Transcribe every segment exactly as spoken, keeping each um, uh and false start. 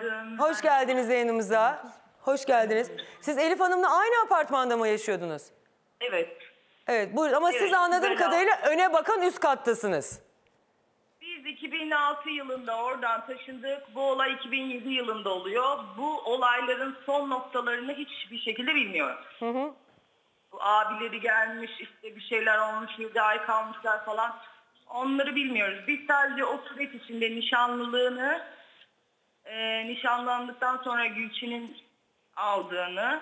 günaydın. Hoş geldiniz yayınımıza. Hoş geldiniz. Siz Elif Hanım'la aynı apartmanda mı yaşıyordunuz? Evet. Evet, buyurun. Ama evet, siz anladığım kadarıyla aldım. Öne bakan üst kattasınız. Biz iki bin altı yılında oradan taşındık. Bu olay iki bin yedi yılında oluyor. Bu olayların son noktalarını hiçbir şekilde bilmiyoruz. Hı hı. Abileri gelmiş, işte bir şeyler olmuş, yedi ay kalmışlar falan. Onları bilmiyoruz. Biz sadece o süreç içinde nişanlılığını, e, nişanlandıktan sonra Gülçin'in aldığını,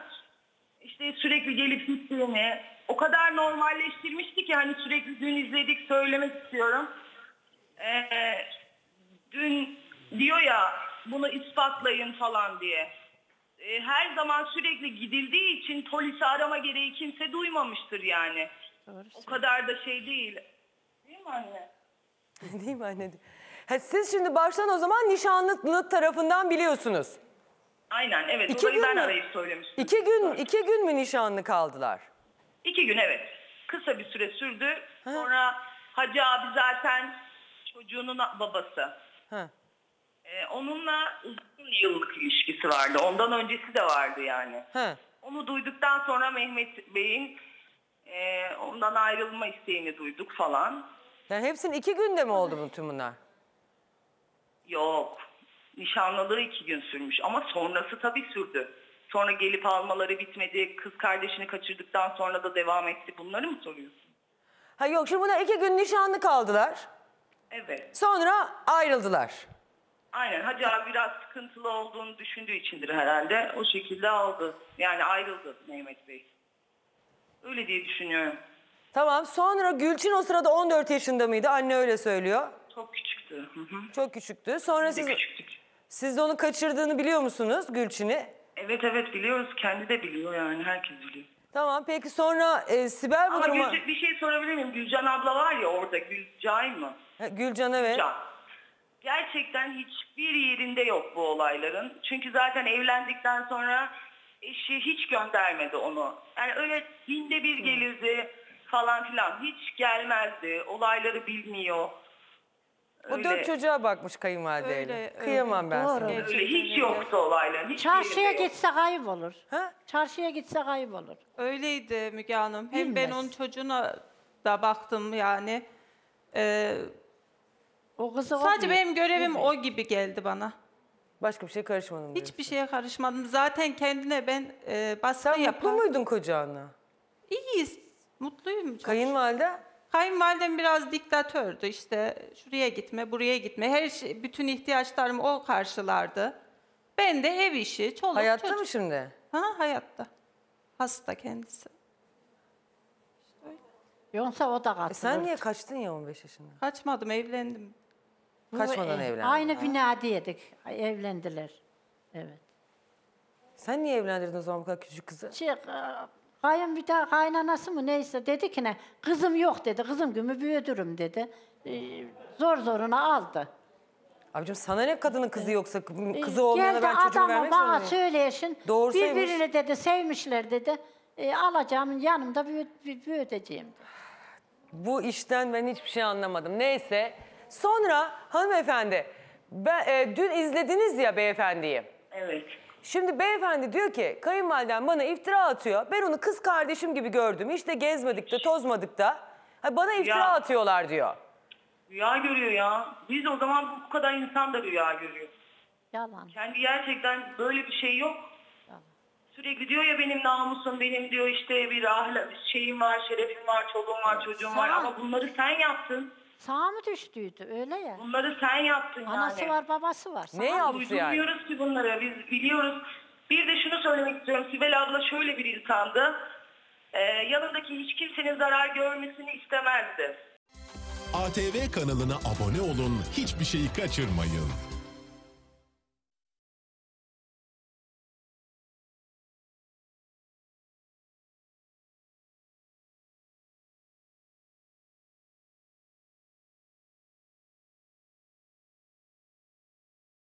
işte sürekli gelip gittiğini o kadar normalleştirmişti ki hani sürekli dün izledik, söylemek istiyorum. E, dün diyor ya bunu ispatlayın falan diye. E, her zaman sürekli gidildiği için polisi arama gereği kimse duymamıştır yani. Doğru. O kadar da şey değil. Değil mi anne? Değil mi anne? Ha, siz şimdi baştan o zaman nişanlılık tarafından biliyorsunuz. Aynen evet. İki gün ben mü? arayıp söylemiştim. İki gün, evet. iki gün mü nişanlı kaldılar? İki gün evet. Kısa bir süre sürdü. Ha. Sonra Hacı abi zaten çocuğunun babası. Ha. Ee, onunla uzun yıllık ilişkisi vardı. Ondan öncesi de vardı yani. Ha. Onu duyduktan sonra Mehmet Bey'in e, ondan ayrılma isteğini duyduk falan. Yani hepsinin iki günde mi oldu bu tüm bunlar? Yok. Nişanlılığı iki gün sürmüş ama sonrası tabii sürdü. Sonra gelip almaları bitmedi. Kız kardeşini kaçırdıktan sonra da devam etti. Bunları mı soruyorsun? Ha yok, şimdi bunlar iki gün nişanlı kaldılar. Evet. Sonra ayrıldılar. Aynen. Hacı abi biraz sıkıntılı olduğunu düşündüğü içindir herhalde. O şekilde aldı. Yani ayrıldı Mehmet Bey. Öyle diye düşünüyorum. Tamam. Sonra Gülçin o sırada on dört yaşında mıydı? Anne öyle söylüyor. Çok küçüktü. Hı hı. Çok küçüktü. Sonra Biz siz, de siz de onu kaçırdığını biliyor musunuz Gülçin'i? Evet evet biliyoruz. Kendi de biliyor yani. Herkes biliyor. Tamam. Peki sonra e, Sibel bu duruma... Gülce, bir şey sorabilir miyim? Gülcan abla var ya orada. Gülcay mı? Ha, Gülcan evet. Gülcan. Gerçekten hiçbir yerinde yok bu olayların. Çünkü zaten evlendikten sonra eşi hiç göndermedi onu. Yani öyle dinde bir gelirdi falan filan. Hiç gelmezdi. Olayları bilmiyor. Öyle. O dört çocuğa bakmış kayınvalideyle. Kıyamam ben sana. Öyle hiç yoktu olaylar. Çarşıya gitse kayıp olur. Ha? Çarşıya gitse kayıp olur. Öyleydi Müge Hanım. Hem Bilmez. ben onun çocuğuna da baktım yani. Ee, o kızı sadece olmuyor. benim görevim Bilmez. o gibi geldi bana. Başka bir şeye karışmadım. Hiçbir diyorsun. şeye karışmadım. Zaten kendine ben e, baskı yapardım. Sen yapardım. mutlu muydun kocanla? İyiyiz. Mutluyum. Kayınvalide? Kayınvalidem biraz diktatördü işte, şuraya gitme, buraya gitme, her şey, bütün ihtiyaçlarımı o karşılardı. Ben de ev işi, çoluk Hayatta çocuk. mı şimdi? Ha, hayatta. Hasta kendisi. İşte Yoksa o da kaçtı. E sen niye kaçtın ya on beş yaşında? Kaçmadım, evlendim. Kaçmadan evlendim. Aynı binada yedik, evlendiler. Evet. Sen niye evlendirdin o zaman bu kadar küçük kızı? Çık. Kayın bir daha kaynanası mı neyse dedi ki ne kızım yok dedi, kızım gibi büyüdürüm dedi, ee, zor zoruna aldı. Abicim sana ne kadının kızı yoksa kızı olmayana ben çocuğu vermek zorundayım. Bana söyleyeşin birbirini dedi sevmişler dedi, ee, alacağımın yanımda büyüteceğim. Bu işten ben hiçbir şey anlamadım. Neyse sonra hanımefendi ben, e, dün izlediniz ya beyefendiyi. Evet. Şimdi beyefendi diyor ki kayınvaliden bana iftira atıyor. Ben onu kız kardeşim gibi gördüm. Hiç de gezmedik de tozmadık da. Ha, bana iftira rüya. atıyorlar diyor. Rüya görüyor ya. Biz o zaman bu kadar insan da rüya görüyor. Yalan. Kendi gerçekten böyle bir şey yok. Yalan. Sürekli diyor ya benim namusum, benim diyor işte bir ahlak şeyim var, şerefim var, çoluğum var, evet, çocuğum var. Ama bunları sen yaptın. Sağa mı düştüydü öyle ya? Bunları sen yaptın Anası yani. Anası var babası var. Sana ne yaptı yani? Duymuyoruz ki bunları biz biliyoruz. Bir de şunu söylemek istiyorum. Sibel abla şöyle bir insandı. Ee, yanındaki hiç kimsenin zarar görmesini istemezdi. A T V kanalına abone olun. Hiçbir şeyi kaçırmayın.